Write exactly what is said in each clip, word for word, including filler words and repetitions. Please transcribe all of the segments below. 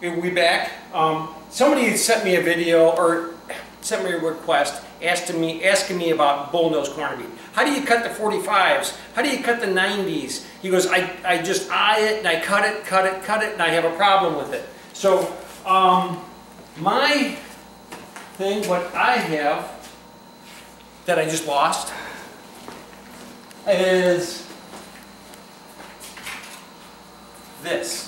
We back. Um, somebody sent me a video or sent me a request asking me asking me about bullnose corned beef. How do you cut the forty-fives? How do you cut the nineties? He goes, I, I just eye it and I cut it, cut it, cut it, and I have a problem with it. So um, my thing, what I have that I just lost is this.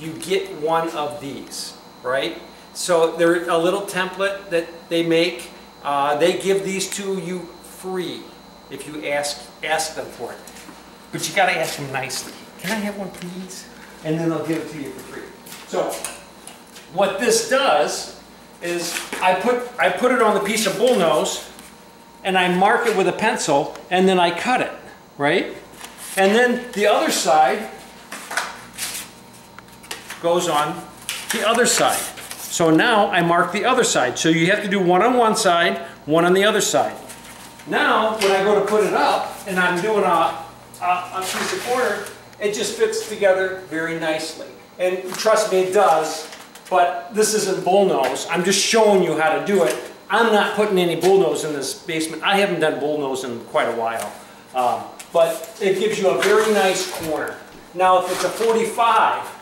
You get one of these, right? So they're a little template that they make. Uh, they give these to you free if you ask ask them for it. But you gotta ask them nicely. Can I have one please? And then they'll give it to you for free. So what this does is I put I put it on the piece of bullnose and I mark it with a pencil and then I cut it, right? And then the other side goes on the other side. So now I mark the other side. So you have to do one on one side, one on the other side. Now when I go to put it up and I'm doing a, a, a piece of corner, it just fits together very nicely. And trust me, it does, but this isn't bullnose. I'm just showing you how to do it. I'm not putting any bullnose in this basement. I haven't done bullnose in quite a while. Um, but it gives you a very nice corner. Now if it's a forty-five,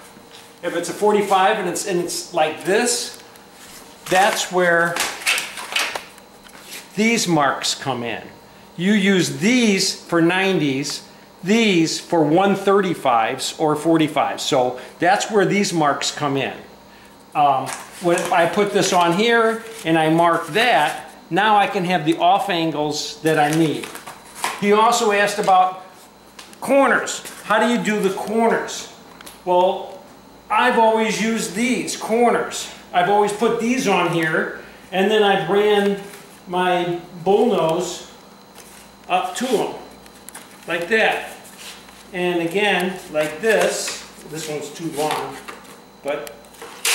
If it's a forty-five and it's, and it's like this, that's where these marks come in. You use these for nineties, these for one thirty-fives or forty-fives. So that's where these marks come in. Um, when I put this on here and I mark that, now I can have the off angles that I need. He also asked about corners. How do you do the corners? Well, I've always used these corners. I've always put these on here, and then I've ran my bullnose up to them, like that. And again, like this. This one's too long, but,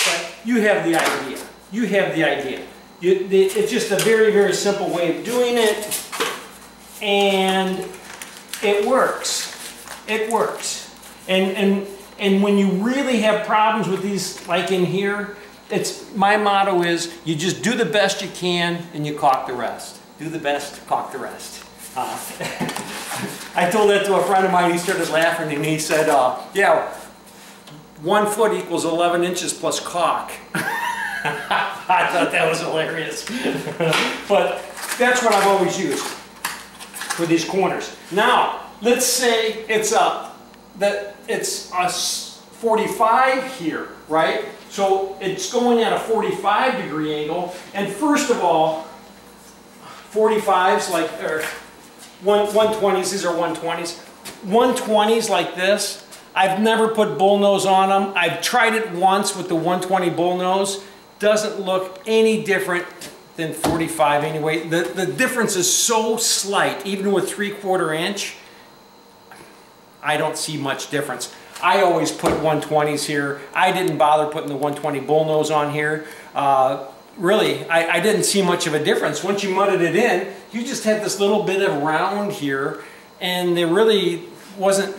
but you have the idea. You have the idea. You, the, it's just a very, very simple way of doing it, and it works. It works. And and. And when you really have problems with these, like in here, it's my motto is you just do the best you can and you caulk the rest. Do the best, caulk the rest. Uh, I told that to a friend of mine. He started laughing and he said, uh, "Yeah, one foot equals eleven inches plus caulk." I thought that was hilarious, but that's what I've always used for these corners. Now, let's say it's up. That it's a forty-five here, right? So it's going at a forty-five degree angle. And first of all, forty-fives like, or one twenties, these are one twenties. one twenties like this, I've never put bullnose on them. I've tried it once with the one twenty bullnose. Doesn't look any different than forty-five anyway. The, the difference is so slight, even with three quarter inch. I don't see much difference. I always put one twenties here. I didn't bother putting the one twenty bullnose on here. Uh, really, I, I didn't see much of a difference. Once you mudded it in, you just had this little bit of round here, and there really wasn't,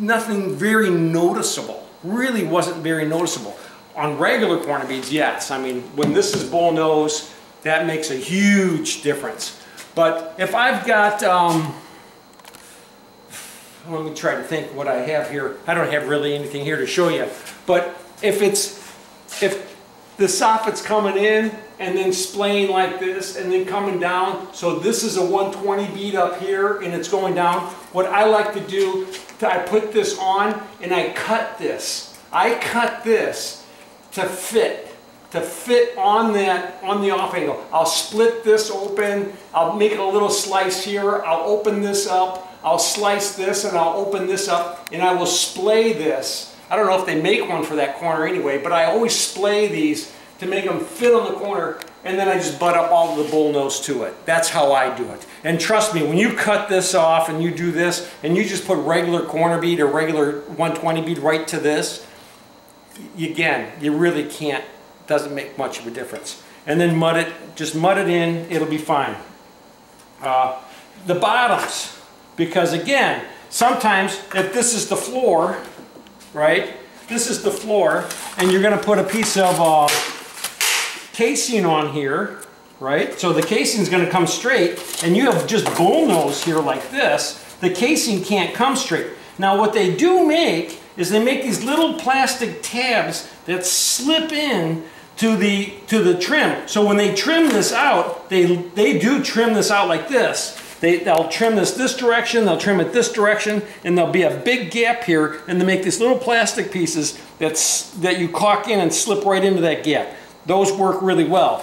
nothing very noticeable. Really wasn't very noticeable. On regular corner beads, yes. I mean, when this is bullnose, that makes a huge difference. But if I've got, um, let me try to think what I have here. I don't have really anything here to show you. But if it's, if the soffit's coming in and then splaying like this and then coming down, so this is a one twenty bead up here and it's going down. What I like to do, I put this on and I cut this. I cut this to fit, to fit on that, on the off angle. I'll split this open. I'll make a little slice here. I'll open this up. I'll slice this and I'll open this up and I will splay this. I don't know if they make one for that corner anyway, but I always splay these to make them fit on the corner, and then I just butt up all the bullnose to it. That's how I do it. And trust me, when you cut this off and you do this and you just put regular corner bead or regular one twenty bead right to this, again, you really can't, doesn't make much of a difference. And then mud it, just mud it in, it'll be fine. Uh, the bottoms. Because again, sometimes if this is the floor, right, This is the floor, and you're going to put a piece of uh, casing on here, right? So the casing is going to come straight, and you have just bullnose here like this. The casing can't come straight. Now what they do make is they make these little plastic tabs that slip in to the to the trim. So when they trim this out, they they do trim this out like this. They, they'll trim this this direction, they'll trim it this direction, and there'll be a big gap here, and they make these little plastic pieces that's, that you caulk in and slip right into that gap. Those work really well.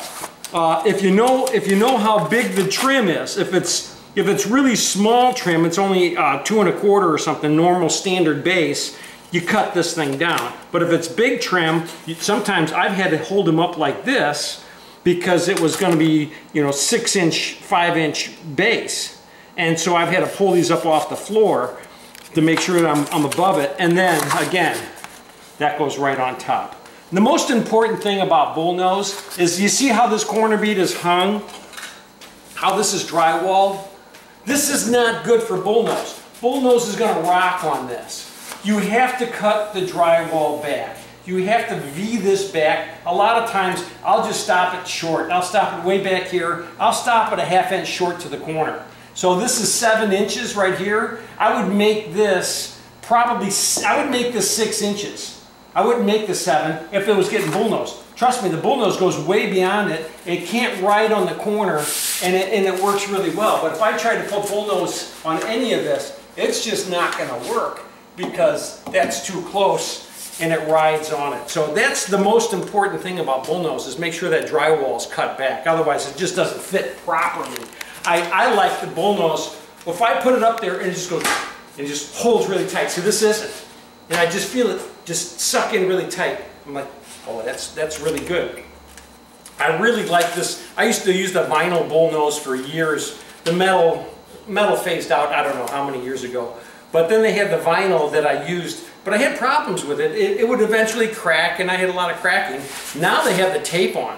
Uh, if you know if you know how big the trim is, if it's if it's really small trim, it's only uh, two and a quarter or something, normal standard base, you cut this thing down. But if it's big trim, you, sometimes I've had to hold them up like this, because it was going to be, you know, six inch, five inch base. And so I've had to pull these up off the floor to make sure that I'm, I'm above it. And then again, that goes right on top. And the most important thing about bullnose is you see how this corner bead is hung, how this is drywalled. This is not good for bullnose. Bullnose is going to rock on this. You have to cut the drywall back. You have to V this back. A lot of times, I'll just stop it short. I'll stop it way back here. I'll stop it a half inch short to the corner. So this is seven inches right here. I would make this probably, I would make this six inches. I wouldn't make this seven if it was getting bullnose. Trust me, the bullnose goes way beyond it. It can't ride on the corner, and it, and it works really well. But if I tried to put bullnose on any of this, it's just not gonna work because that's too close, and it rides on it. So that's the most important thing about bullnose, is make sure that drywall is cut back. Otherwise, it just doesn't fit properly. I, I like the bullnose. If I put it up there, and it just goes, it just holds really tight. See, this isn't. And I just feel it just suck in really tight. I'm like, oh, that's, that's really good. I really like this. I used to use the vinyl bullnose for years. The metal, metal phased out, I don't know how many years ago. But then they had the vinyl that I used, but I had problems with it. it. It would eventually crack, and I had a lot of cracking. Now they have the tape on,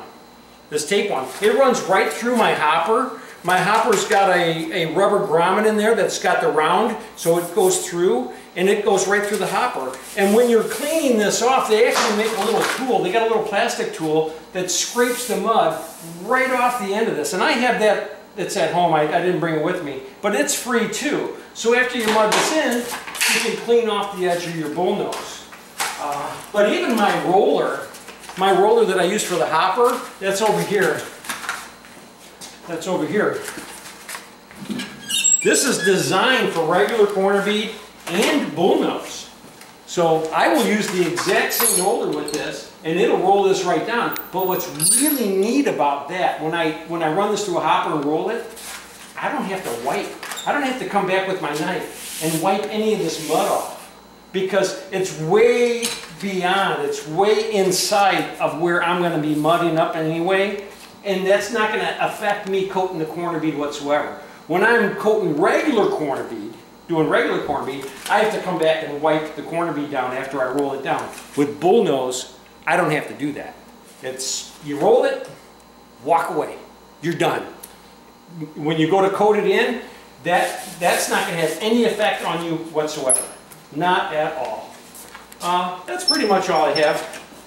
this tape on. It runs right through my hopper. My hopper's got a, a rubber grommet in there that's got the round, so it goes through, and it goes right through the hopper. And when you're cleaning this off, they actually make a little tool. They got a little plastic tool that scrapes the mud right off the end of this. And I have that, it's at home, I, I didn't bring it with me, but it's free too. So after you mud this in, you can clean off the edge of your bullnose. Uh, but even my roller, my roller that I use for the hopper, that's over here. That's over here. This is designed for regular corner bead and bullnose. So I will use the exact same roller with this, and it'll roll this right down. But what's really neat about that, when I, when I run this through a hopper and roll it, I don't have to wipe. I don't have to come back with my knife and wipe any of this mud off, because it's way beyond, it's way inside of where I'm going to be mudding up anyway, and that's not going to affect me coating the corner bead whatsoever. When I'm coating regular corner bead, doing regular corner bead, I have to come back and wipe the corner bead down after I roll it down. With bullnose, I don't have to do that. It's, you roll it, walk away, you're done. When you go to coat it in, That, that's not going to have any effect on you whatsoever. Not at all. Uh, that's pretty much all I have.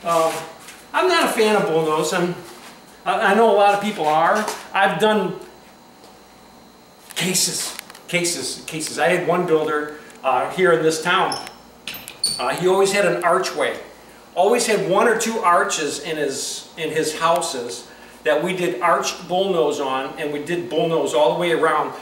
Uh, I'm not a fan of bullnose. I'm, I, I know a lot of people are. I've done cases, cases, cases. I had one builder uh, here in this town. Uh, he always had an archway. Always had one or two arches in his, in his houses that we did arched bullnose on, and we did bullnose all the way around,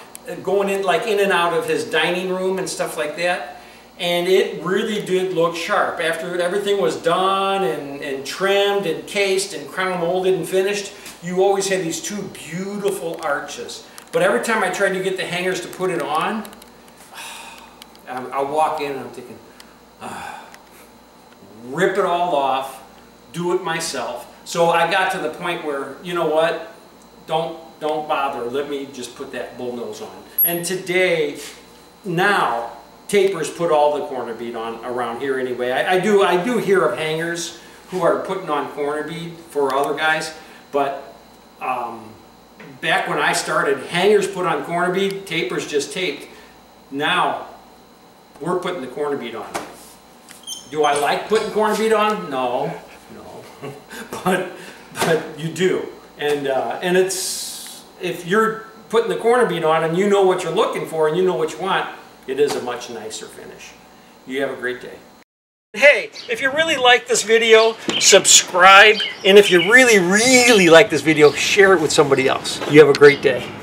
going in like in and out of his dining room and stuff like that. And it really did look sharp. After everything was done and, and trimmed and cased and crown molded and finished, you always had these two beautiful arches. But every time I tried to get the hangers to put it on, I, I walk in and I'm thinking, oh, rip it all off, do it myself. So I got to the point where, you know what, don't Don't bother, let me just put that bullnose on. And today, now, tapers put all the corner bead on around here anyway. I, I, do, I do hear of hangers who are putting on corner bead for other guys, but um, back when I started, hangers put on corner bead, tapers just taped. Now, we're putting the corner bead on. Do I like putting corned beef on? No, no, but but you do, and uh, and it's if you're putting the corned beef on and you know what you're looking for and you know what you want, it is a much nicer finish. You have a great day. Hey, if you really like this video, subscribe, and if you really really like this video, share it with somebody else. You have a great day.